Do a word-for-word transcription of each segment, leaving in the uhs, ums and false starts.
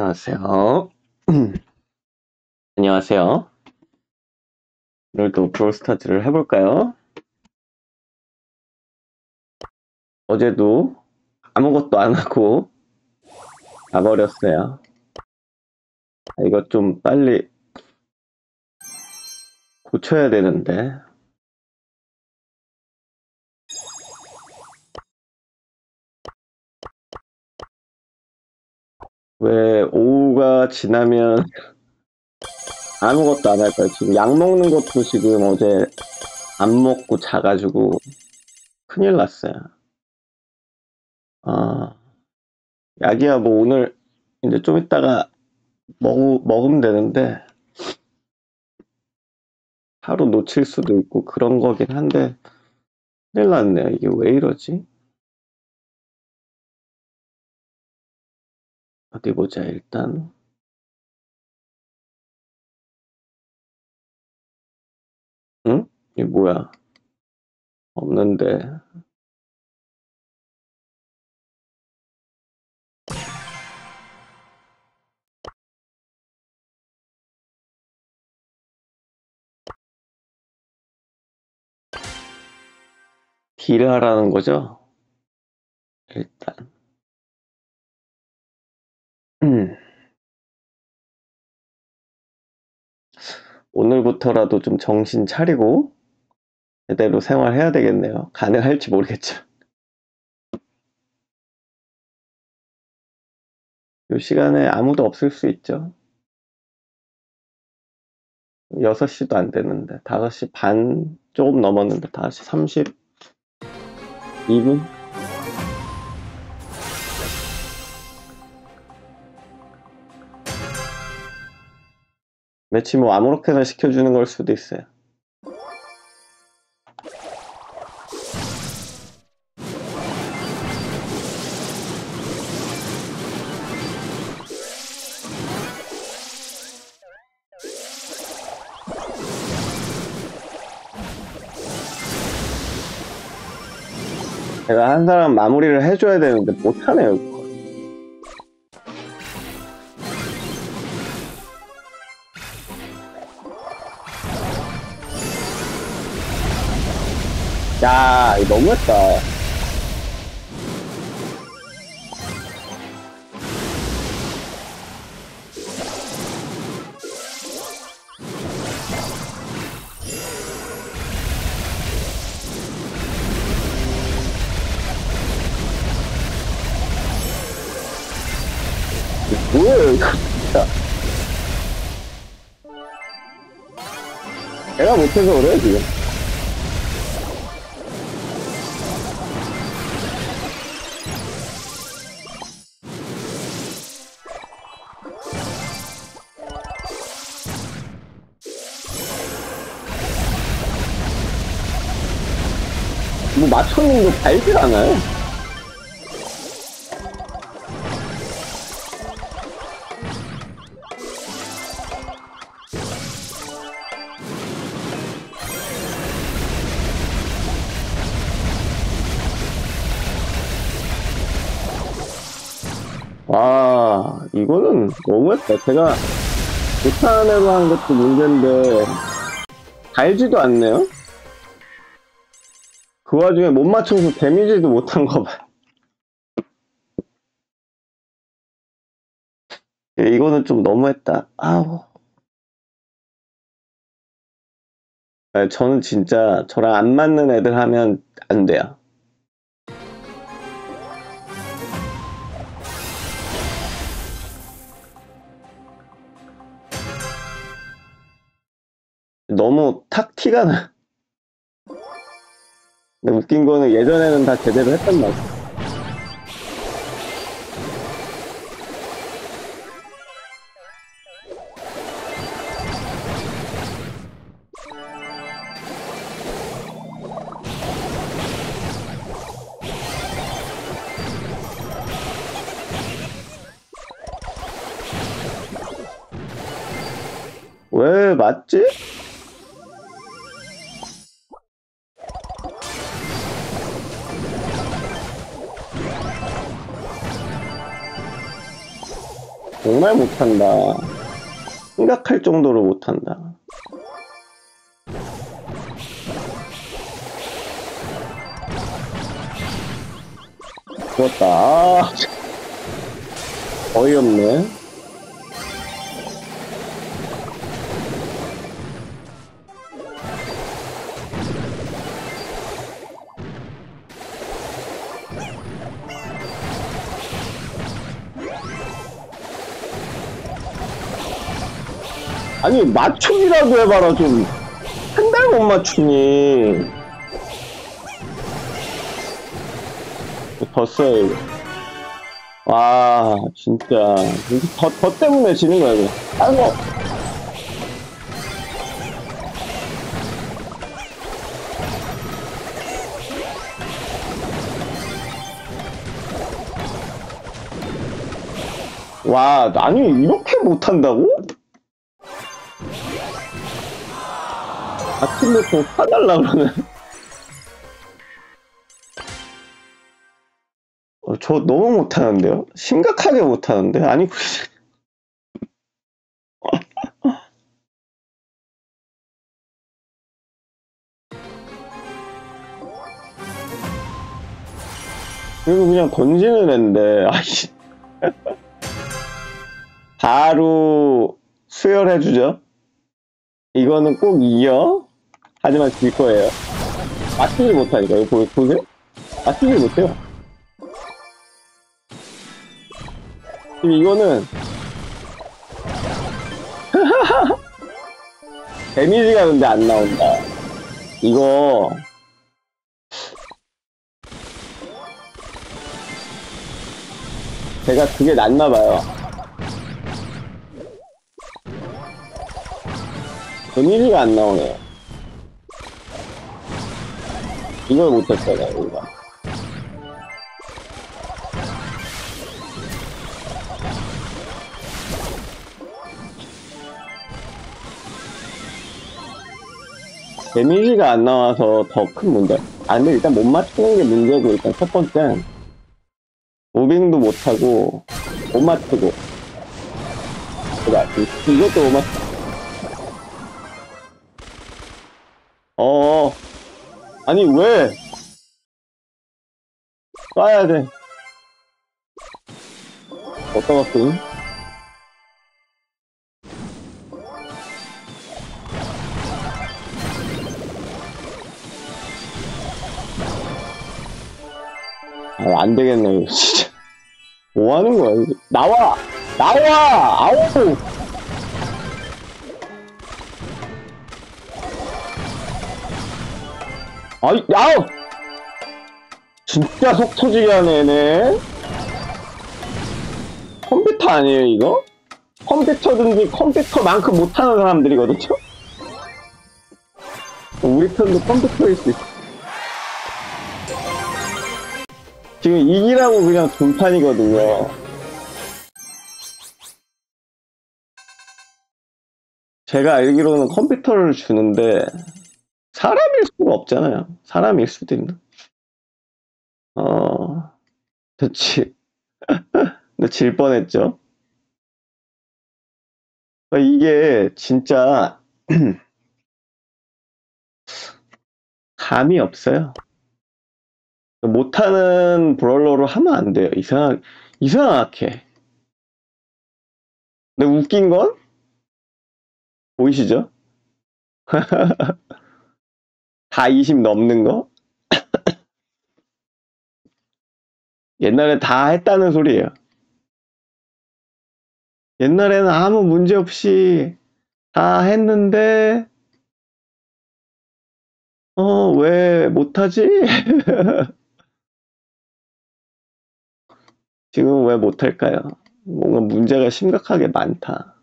안녕하세요. 안녕하세요. 오늘도 브롤스타즈를 해볼까요? 어제도 아무것도 안하고 가버렸어요. 이거 좀 빨리 고쳐야 되는데. 왜 오후가 지나면 아무것도 안 할까요? 지금 약 먹는 것도 지금 어제 안 먹고 자가지고 큰일 났어요. 아, 약이야 뭐 오늘 이제 좀 있다가 먹, 먹으면 되는데 하루 놓칠 수도 있고 그런 거긴 한데 큰일 났네요. 이게 왜 이러지? 어디 보자. 일단 응? 이게 뭐야? 없는데. 딜을 하라는 거죠? 일단 음. 오늘부터라도 좀 정신 차리고 제대로 생활해야 되겠네요. 가능할지 모르겠죠. 이 시간에 아무도 없을 수 있죠. 여섯 시도 안 되는데 다섯 시 반 조금 넘었는데 다섯 시 삼십이 분? 매치 뭐 아무렇게나 시켜주는 걸 수도 있어요. 제가 한 사람 마무리를 해줘야 되는데 못하네요. 야, 이거 너무했다. 뭐야, 이거 진짜. 내가 못해서 그래, 지금. 뭐 맞춰놓은 거 달지가 않아요. 와, 이거는 너무했다. 제가 못하려고 하는 것도 문제인데 달지도 않네요. 그 와중에 못 맞춰서 데미지도 못한 거 봐. 이거는 좀 너무했다. 아우. 저는 진짜 저랑 안 맞는 애들 하면 안 돼요. 너무 탁 티가 나. 근데 웃긴 거는 예전에는 다 제대로 했단 말이야. 왜 맞지? 정말 못한다. 생각할 정도로 못한다. 죽었다. 아, 어이없네. 아니, 맞춤이라고 해봐라, 좀. 한 달 못 맞추니. 더 써야 이거. 와, 진짜. 더, 더 때문에 지는 거야, 이거. 아이고. 와, 아니, 이렇게 못한다고? 아침에 좀 사달라 그러네. 어, 저 너무 못하는데요? 심각하게 못하는데? 아니, 그리고 그냥 던지는 앤데, 아이씨. 바로 수혈해주죠? 이거는 꼭 이겨? 하지만 질 거예요. 맞추지 못하니까. 이거 보세요? 맞추지 못해요. 지금 이거는 데미지가 근데 안 나온다. 이거 제가 그게 낫나봐요. 데미지가 안 나오네요. 이걸 못했잖아, 이거. 데미지가 안 나와서 더 큰 문제. 아, 근데 일단 못 맞추는 게 문제고, 일단 첫 번째는 무빙도 못하고, 못 맞추고. 그래, 이것도 못 맞추고. 어, 아니, 왜? 쏴야 돼. 어디다 갔어? 아, 안 되겠네, 이거, 진짜. 뭐 하는 거야, 이거. 나와! 나와! 아우! 아이, 아우! 진짜 속 터지게 하네, 얘네. 컴퓨터 아니에요, 이거? 컴퓨터든지 컴퓨터만큼 못하는 사람들이거든요? 우리 편도 컴퓨터일 수 있어. 지금 이기라고 그냥 돈판이거든요. 제가 알기로는 컴퓨터를 주는데, 사람일 수가 없잖아요. 사람일 수도 있나? 어, 그치. 근데 질 뻔했죠. 이게 진짜 감이 없어요. 못하는 브롤러로 하면 안 돼요. 이상 이상하게. 근데 웃긴 건 보이시죠? 다 이십 넘는 거? 옛날에 다 했다는 소리예요. 옛날에는 아무 문제 없이 다 했는데, 어, 왜 못하지? 지금 왜 못할까요? 뭔가 문제가 심각하게 많다.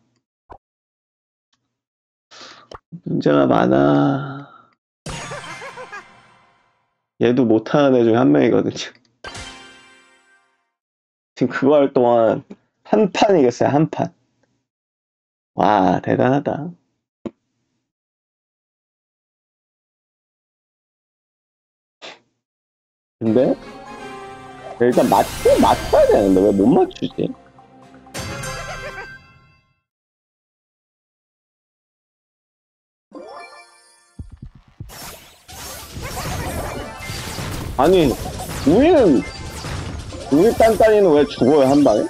문제가 많아. 얘도 못하는 애 중에 한 명이거든요. 지금 그거 할 동안 한 판 이겼어요, 한 판. 와, 대단하다. 근데 일단 맞춰, 맞춰야 되는데 왜 못 맞추지? 아니 우리는 우리 딴딴이는 왜 죽어요 한 방에?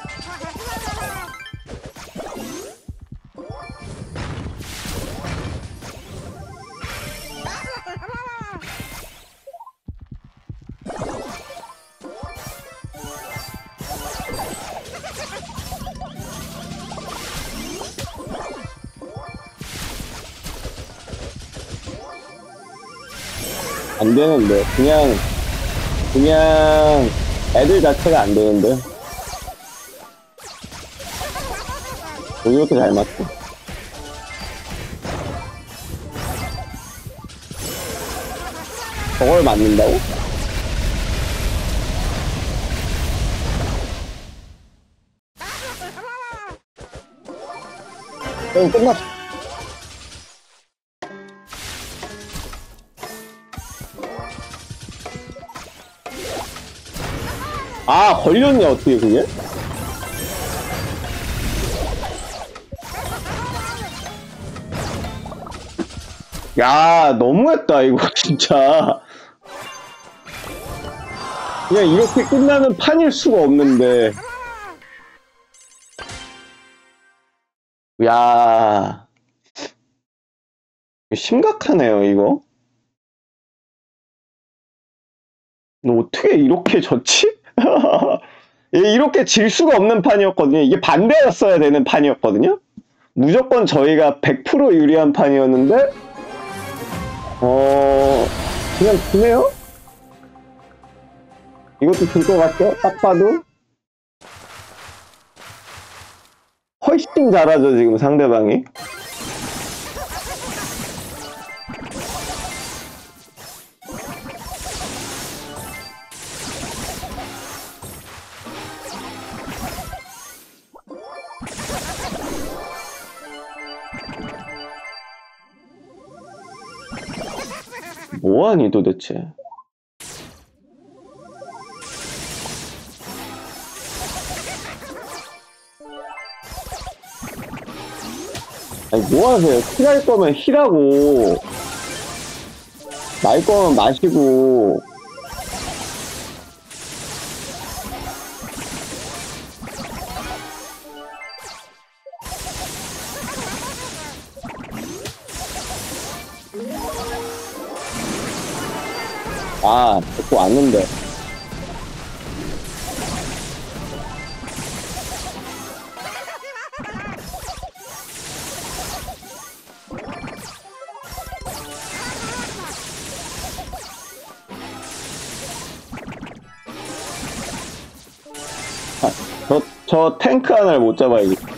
안 되는데 그냥 그냥 애들 자체가 안 되는데 이것도 잘 맞고 저걸 맞는다고? 그럼 끝났어. 아 걸렸네 어떻게 그게? 야 너무했다 이거 진짜. 그냥 이렇게 끝나는 판일 수가 없는데. 야 심각하네요 이거. 너 어떻게 이렇게 졌지? 이렇게 질 수가 없는 판이었거든요. 이게 반대였어야 되는 판이었거든요. 무조건 저희가 백 퍼센트 유리한 판이었는데 어... 그냥 지네요? 이것도 질 것 같죠? 딱 봐도 훨씬 잘하죠 지금 상대방이. 뭐하니 도대체. 아니 뭐하세요. 힐할 거면 힐하고 말 거면 마시고. 아, 듣고 왔는데. 아, 저, 저 탱크 하나를 못 잡아야겠다.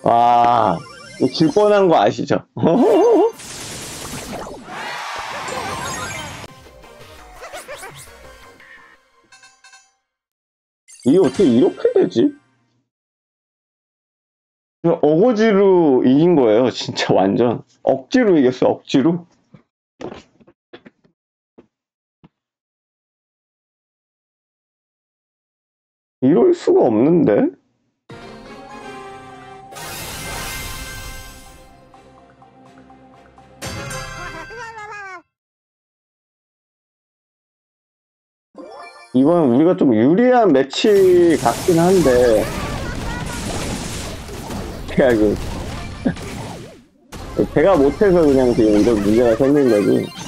와, 이거 질 뻔한 거 아시죠? 이게 어떻게 이렇게 되지? 어거지로 이긴 거예요, 진짜 완전. 억지로 이겼어, 억지로. 이럴 수가 없는데? 이건 우리가 좀 유리한 매치 같긴 한데 제가 그 제가 못해서 그냥 지금 이런 문제가 생긴 거지.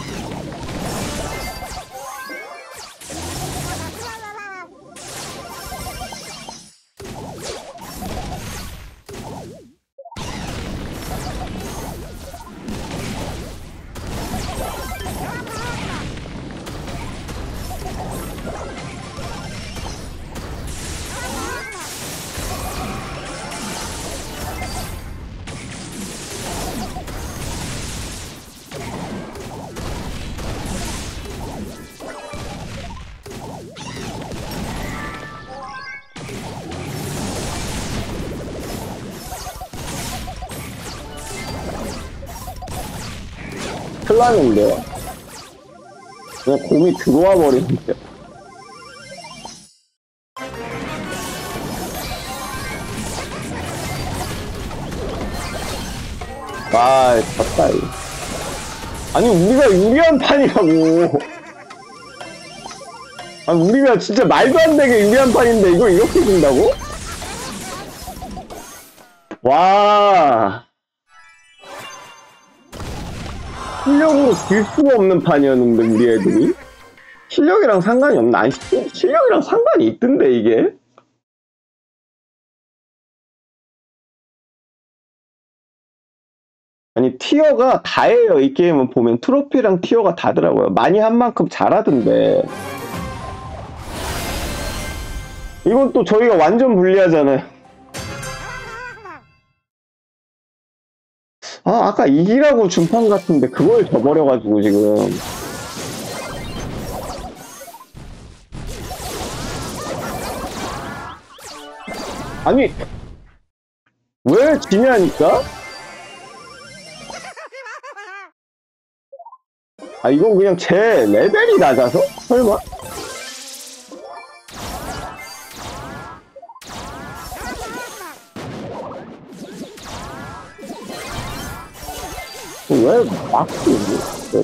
큰일났는데요. 그냥 곰이 들어와 버리는데. 아, 졌다. 아니 우리가 유리한 판이라고. 아, 우리가 진짜 말도 안 되게 유리한 판인데 이걸 이렇게 준다고? 와. 실력으로 질 수가 없는 판이었는데 우리 애들이 실력이랑 상관이 없나? 아니 실력이랑 상관이 있던데 이게? 아니 티어가 다예요. 이 게임은 보면 트로피랑 티어가 다더라고요. 많이 한 만큼 잘하던데 이건 또 저희가 완전 불리하잖아요. 아, 아까 이기라고 준판 같은데 그걸 져버려가지고 지금 아니 왜 지냐니까? 아 이건 그냥 제 레벨이 낮아서? 설마? 왜 막지? 왜?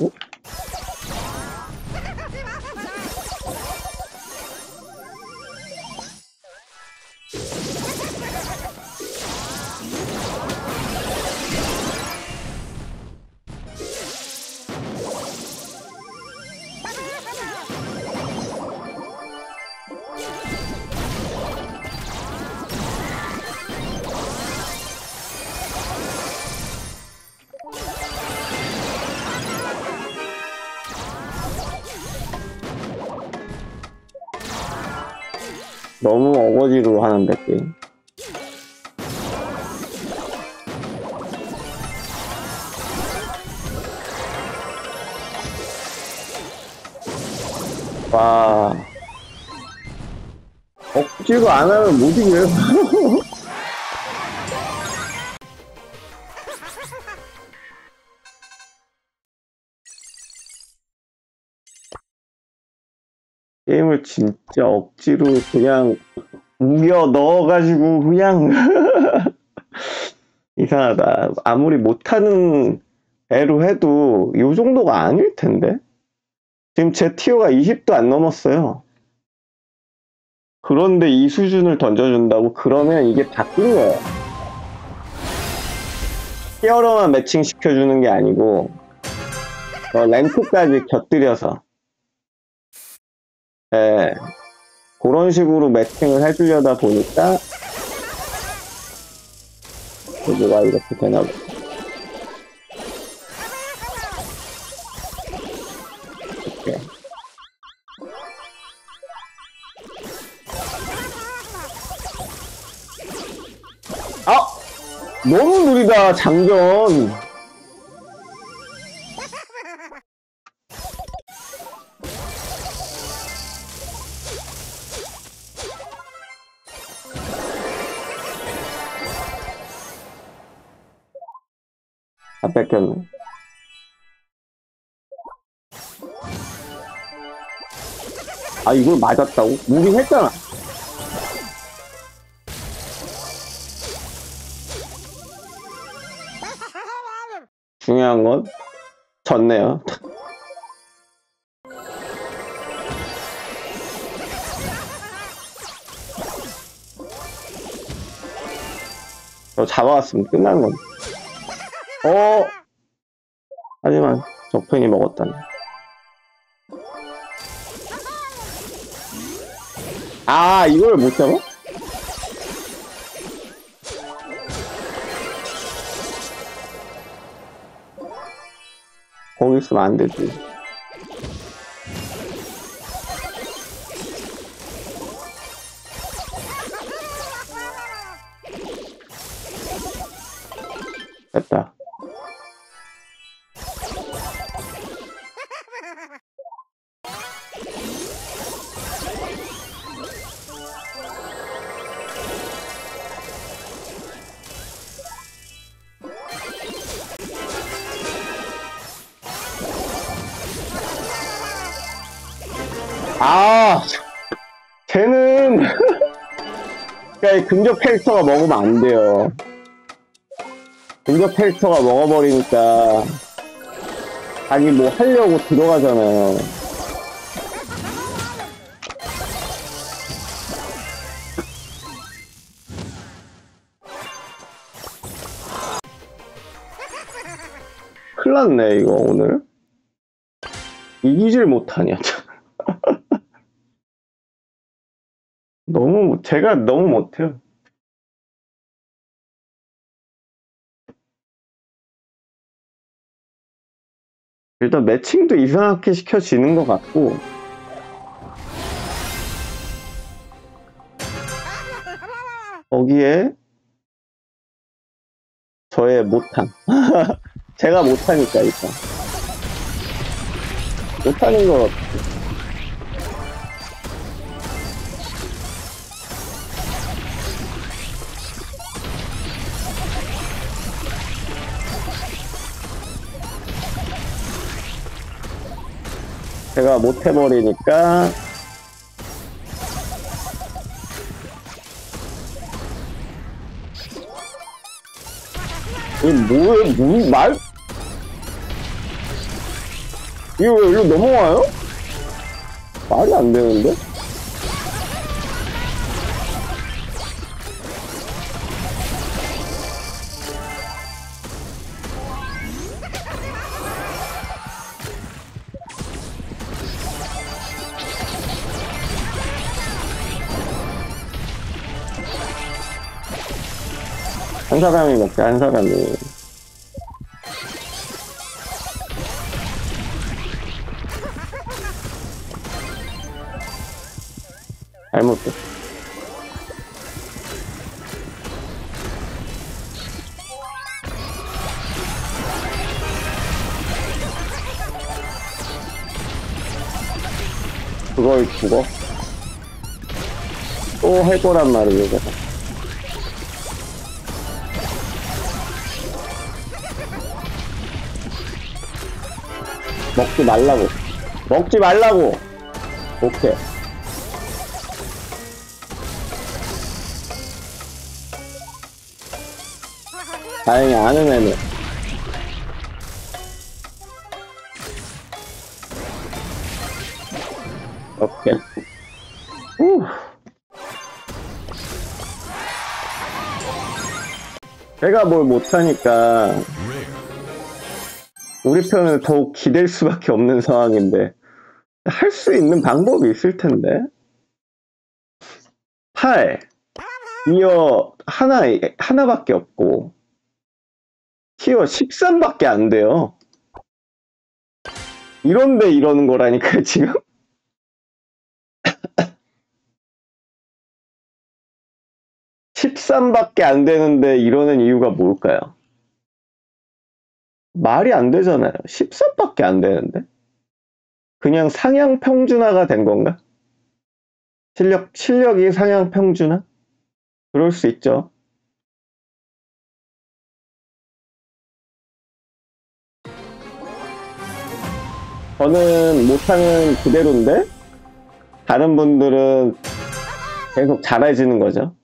너무 어거지로 하는데 게임. 와 억지로 안 하면 못 이겨요. 게임을 진짜 억지로 그냥 우겨 넣어가지고 그냥 이상하다. 아무리 못하는 애로 해도 이 정도가 아닐 텐데 지금 제 티어가 이십도 안 넘었어요. 그런데 이 수준을 던져준다고 그러면 이게 바뀐 거예요. 티어로만 매칭시켜주는 게 아니고 랭크까지 곁들여서 예, 그런 식으로 매칭을 해주려다 보니까 구조가 이렇게 되나보다. 이렇게 아! 너무 느리다 장전. 아, 뺏겼네. 아, 이걸 맞았다고? 무빙했잖아. 중요한 건 졌네요. 저 잡아왔으면 끝난 건데. 어 하지만 적팽이 먹었다니. 아 이걸 못 잡아? 거기 있으면 안 되지. 됐다. 아, 쟤는 그러니까 근접 캐릭터가 먹으면 안 돼요. 근접 캐릭터가 먹어버리니까 자기 뭐 하려고 들어가잖아요. 큰일 났네 이거. 오늘 이기질 못하냐. 너무 제가 너무 못해요. 일단 매칭도 이상하게 시켜지는 것 같고. 거기에 저의 못함. 제가 못하니까 일단 못하는 것 같아요. 제가 못해버리니까 이 뭐야? 무슨 말? 이거 왜 일로 넘어와요? 말이 안 되는데? 한 사람이 먹자, 한 사람이. 잘못됐어. 그걸 죽어? 또 할 거란 말이에요. 먹지 말라고. 먹지 말라고. 오케이. 다행히 아는 애네. 오케이. 후. 제가 뭘 못하니까 우리 편은 더욱 기댈 수밖에 없는 상황인데, 할 수 있는 방법이 있을 텐데. 팔 이어 하나, 하나밖에 없고 티어 십삼밖에 안 돼요. 이런데 이러는 거라니까요 지금. 십삼밖에 안 되는데 이러는 이유가 뭘까요? 말이 안 되잖아요. 십삼밖에 안 되는데? 그냥 상향 평준화가 된 건가? 실력, 실력이 상향 평준화? 그럴 수 있죠. 저는 못하는 그대로인데, 다른 분들은 계속 잘해지는 거죠.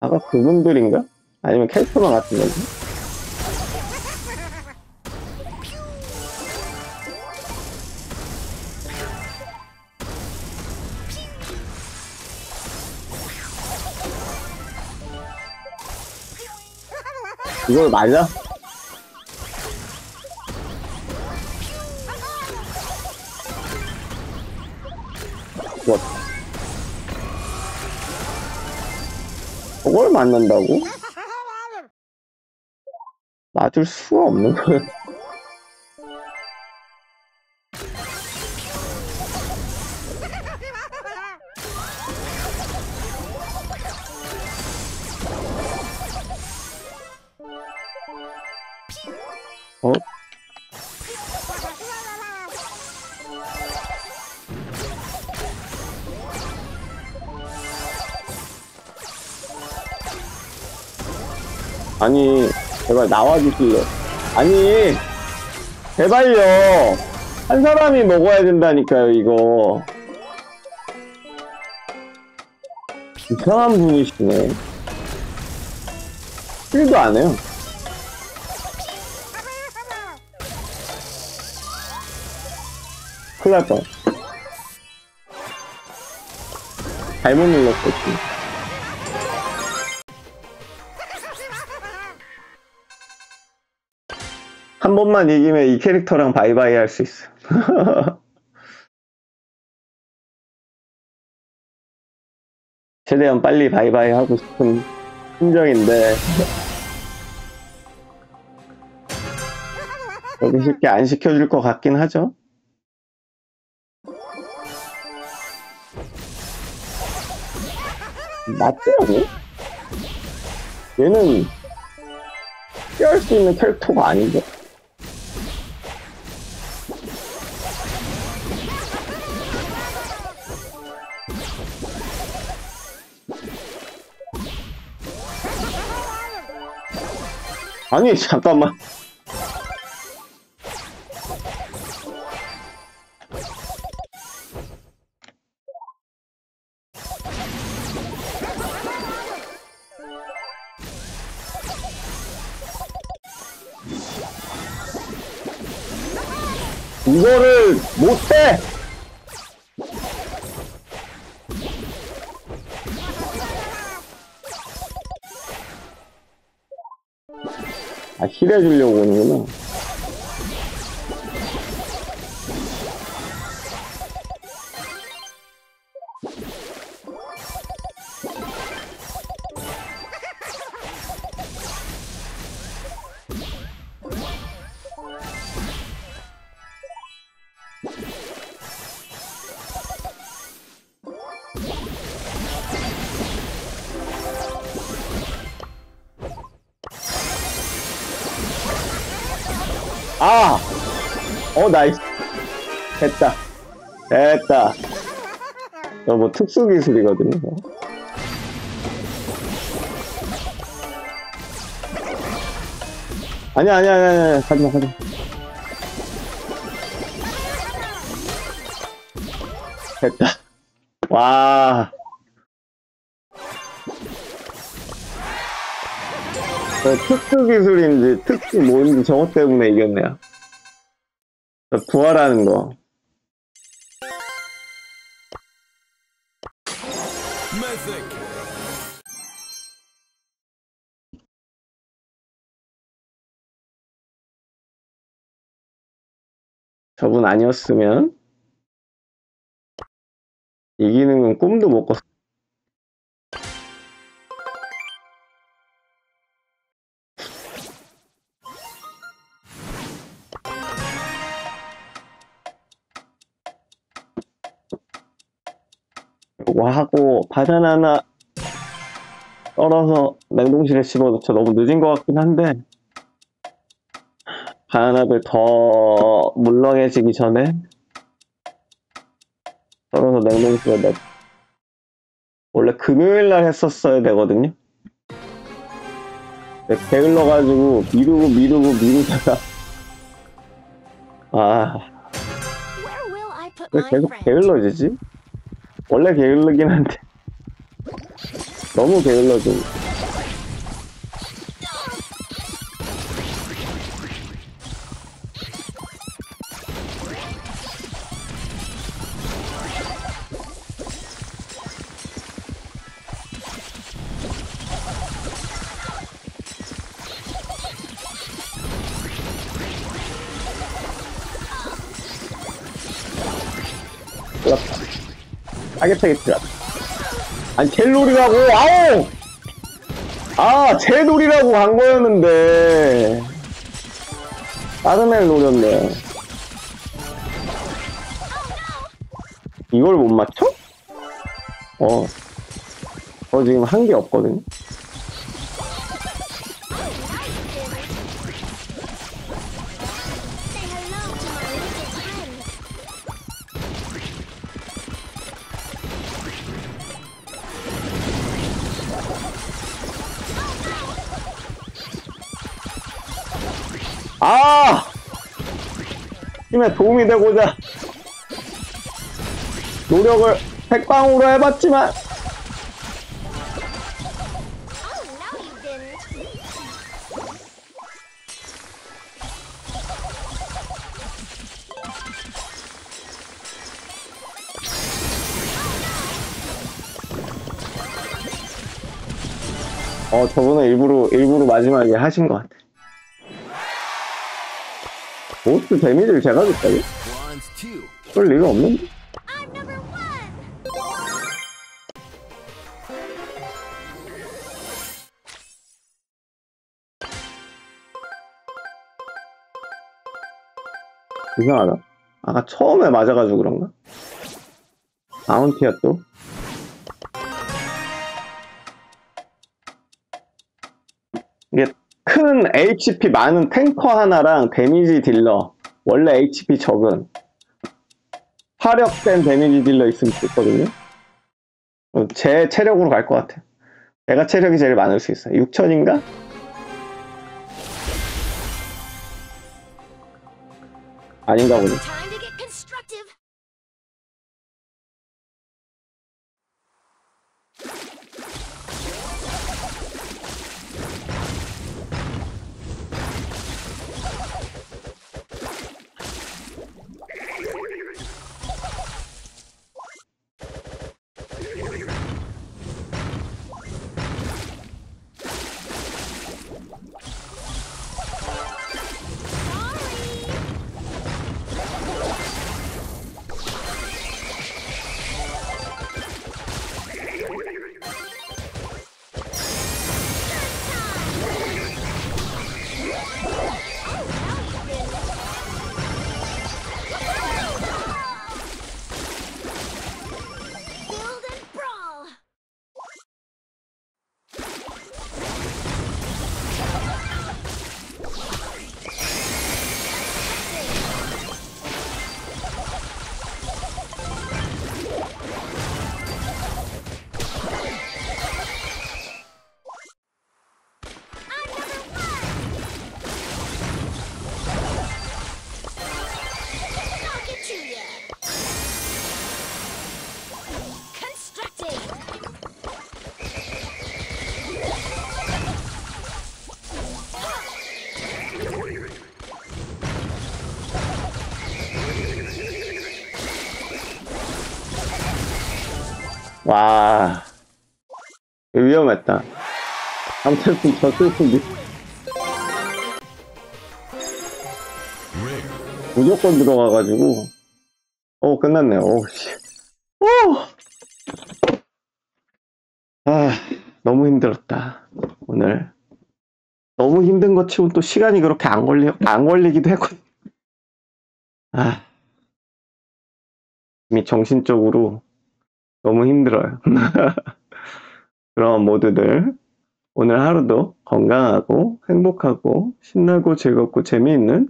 아까 그분들인가? 아니면 캐릭터만 같은 거지? 이걸 맞아? 뭐? 저걸 맞는다고? 맞을 수가 없는 거야. 어? 아니 제발 나와주실래. 아니 제발요. 한 사람이 먹어야 된다니까요, 이거. 이상한 분이시네. 힐도 안 해요. 큰일 날 뻔. 잘못 눌렀어, 지금. 한 번만 이기면 이 캐릭터랑 바이바이 할 수 있어. 최대한 빨리 바이바이 하고 싶은 심정인데 여기 쉽게 안 시켜줄 것 같긴 하죠. 맞더라고. 얘는 피할 수 있는 캐릭터가 아닌데. 아니 잠깐만, 이거를 못해. 아, 힐해 주려고 오는구나. 아! 어, 나이스. 됐다. 됐다. 이거 뭐 특수 기술이거든요. 아니야, 아니야, 아니야, 아니야. 가지마, 가지마. 됐다. 와. 저 특수 기술인지 특수 뭔지 저것 때문에 이겼네요. 저 부활하는 거. 저분 아니었으면 이기는 건 꿈도 못 꿨어. 하고 바나나 하나 떨어서 냉동실에 집어넣죠. 너무 늦은 것 같긴 한데 바나나를 더 물렁해지기 전에 떨어서 냉동실에 넣. 원래 금요일날 했었어야 되거든요. 게을러가지고 미루고 미루고 미루다가 아, 왜 계속 게을러지지? 원래 게을르긴 한데 너무 게을러져. 하겠다. 아니 젤놀이라고. 아우! 아, 젤놀이라고 한 거였는데 다른 애를 노렸네. 이걸 못 맞춰? 어, 어 지금 한 게 없거든요. 팀에 도움이 되고자 노력을 백방으로 해봤지만 어 저분은 일부러 일부러 마지막에 하신 것 같아. 보스 데미지를 제가 줬다고? 그럴 리가 없는데? 이상하다. 아까 처음에 맞아가지고 그런가? 아운티야 또? 이게 큰 에이치피 많은 탱커 하나랑 데미지 딜러, 원래 에이치피 적은 화력된 데미지 딜러 있으면 좋거든요. 제 체력으로 갈 것 같아. 내가 체력이 제일 많을 수 있어. 육천인가? 아닌가 보네. 와, 위험했다. 아무튼 저 슬픈데 무조건 들어가가지고 오 끝났네. 오 씨. 오. 아 너무 힘들었다 오늘. 너무 힘든 것 치고 또 시간이 그렇게 안 걸리 안 걸리기도 했거든. 아 이미 정신적으로. 너무 힘들어요. 그럼 모두들 오늘 하루도 건강하고 행복하고 신나고 즐겁고 재미있는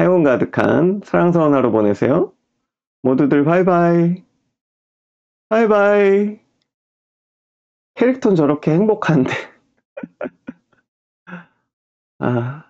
행운 가득한 사랑스러운 하루 보내세요. 모두들 바이바이. 바이바이. 캐릭터는 저렇게 행복한데. 아.